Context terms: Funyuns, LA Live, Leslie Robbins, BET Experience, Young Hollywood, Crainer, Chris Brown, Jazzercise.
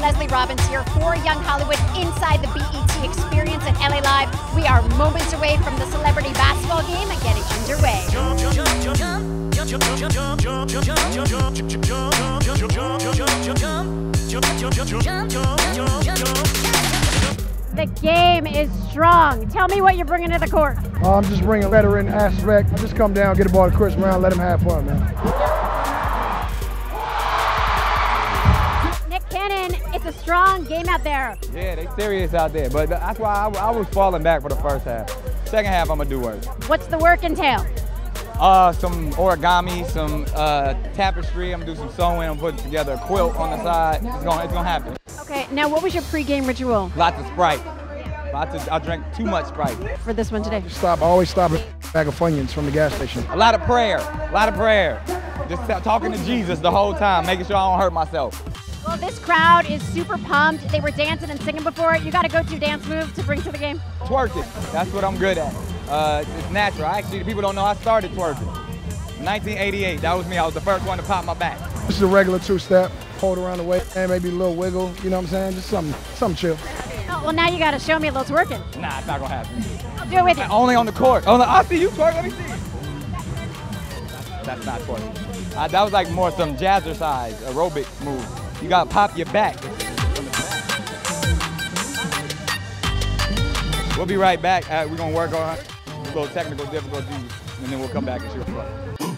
Leslie Robbins here for Young Hollywood inside the BET Experience at LA Live. We are moments away from the celebrity basketball game and getting underway. The game is strong. Tell me what you're bringing to the court. I'm just bringing a veteran aspect. I just come down, get the ball to Chris Brown, let him have fun, man. It's a strong game out there. Yeah, they serious out there, but that's why I was falling back for the first half. Second half, I'm gonna do work. What's the work entail? Some origami, some tapestry. I'm gonna do some sewing. I'm putting together a quilt on the side. It's gonna happen. Okay, now what was your pregame ritual? Lots of Sprite. I drank too much Sprite. For this one today. I always stop at bag of Funyuns from the gas station. A lot of prayer. Just talking to Jesus the whole time, making sure I don't hurt myself. Well, this crowd is super pumped. They were dancing and singing before. You got a go-to dance move to bring to the game? Twerk it. That's what I'm good at. It's natural. Actually, people don't know I started twerking. 1988, that was me. I was the first one to pop my back. This is a regular two-step, hold around the waist, and maybe a little wiggle, you know what I'm saying? Just something chill. Oh, well, now you got to show me a little twerking. Nah, it's not going to happen. I'll do it with you. Only on the court. I'll see you twerk. Let me see it. That's not twerking. That was like more some jazzercise, aerobic move. You got to pop your back. We'll be right back. We're going to work on a little technical difficulties, and then we'll come back and shoot.